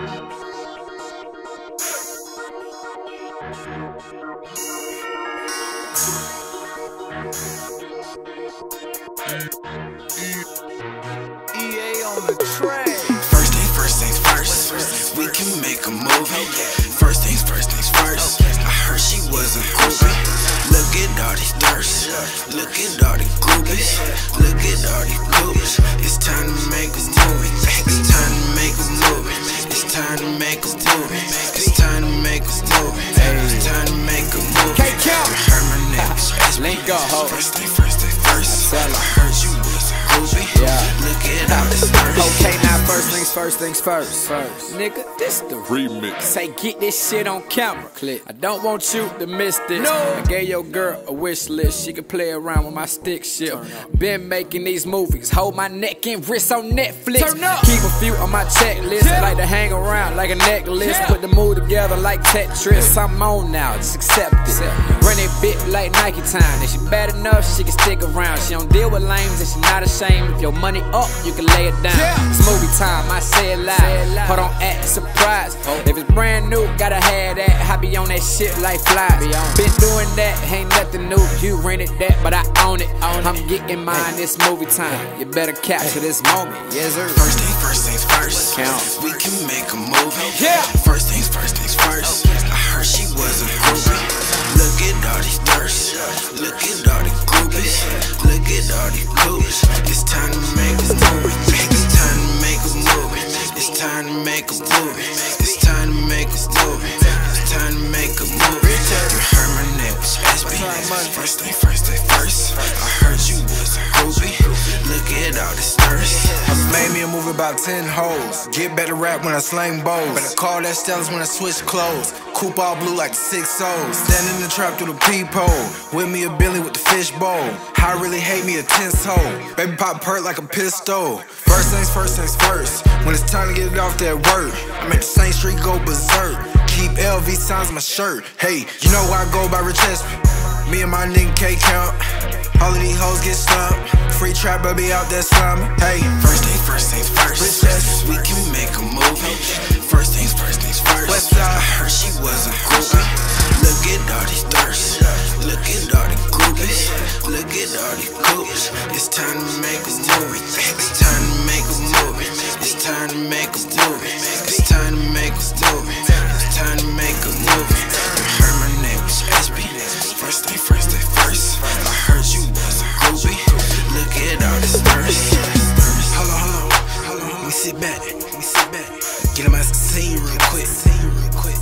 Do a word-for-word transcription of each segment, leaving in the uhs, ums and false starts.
First thing, first things first, we can make a movie. First things, first things first, I heard she wasn't groupie. Look at all these thirsts, look at all these groupies, look at all these groupies. It's time to make us do it, it's time to make us do it, it's time to make us do it, it's time to make us do it, it's time to make us do it. I heard my name was S B S. First thing, first thing first, I heard you was a groupie. Look at all this thirst. Okay, now first things first things first. First. Nigga, this the remix. Say get this shit on camera. Click. I don't want you to miss this. No. I gave your girl a wish list. She could play around with my stick shit. Been making these movies. Hold my neck and wrist on Netflix. Turn up. Keep a few on my checklist. Yeah. I like to hang around like a necklace. Yeah. Put the mood together like Tetris. Yeah. I'm on now. Just accept it. Yeah. Run it bit like Nike time. If she bad enough, she can stick around. She don't deal with lames and she not ashamed. If your money up, you can lay it down. Yeah. It's movie time, I say it loud. Hold on, act surprised. Oh. If it's brand new, gotta have that. I be on that shit like flies. Be Been doing that, ain't nothing new. You rented that, but I own it. Own I'm it. Getting mine, hey. It's movie time. You better capture hey. This moment. Yes, sir. First thing, first things first. Count. We can make a movie. Yeah. First things, first things first. Okay. I heard she was a groupie. Look at all these thirsts. Look at all these groupies. Look at all these groupies. It's time to make this movie. It's time to make a movie. It's time to make a movie. It's time to make a movie. You heard my name was S B S. First thing, first thing, first. I heard you was a groupie. Look at all this thirst. I made me a movie about ten hoes. Get better rap when I slang bows. Better call that Stella's when I switch clothes. Coupe all blue like the six O's. Stand in the trap through the peephole. With me a Billy with the fish bowl. I really hate me a tense hole. Baby pop hurt like a pistol. First things first things first. When it's time to get it off that work, I make the same street go berserk. Keep L V signs my shirt. Hey, you know I go by Rich Espy. Me and my nigga K count. All of these hoes get slumped. Free trap baby out there slumming. Hey, first things first things first. We can make a movie. First things first things first. I heard she was a groupie. Look at all these thirsts. Look at all these groupies. Look at all these groupies. It's time to make us do it. It's time to make us do it. It's time to make us do it. It's time to make us do it. It's time to make us do it. You heard my name was S B S. First thing first thing first. I heard you was a groupie. Look at all this thirst. Hello, hello, hello. Let me sit back. Let me sit back. Get in my scene real quick. Real quick.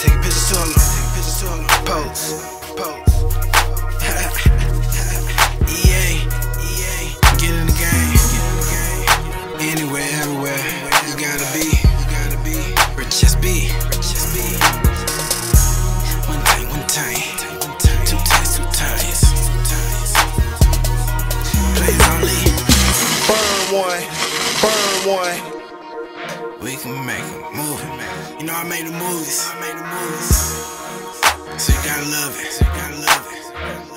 Take a picture to a long. Take a picture to a long. Pose. Pose. E A. E A. Get in the game. Get in the game. Anywhere, everywhere. You gotta be. You gotta be. Rich Espy. Rich Espy. One time. One time. Two times. Two times. Plays only. Burn one. Burn one. We can make a movie, man. You know I made the movies. I made the movies. So you gotta love it. So you gotta love it.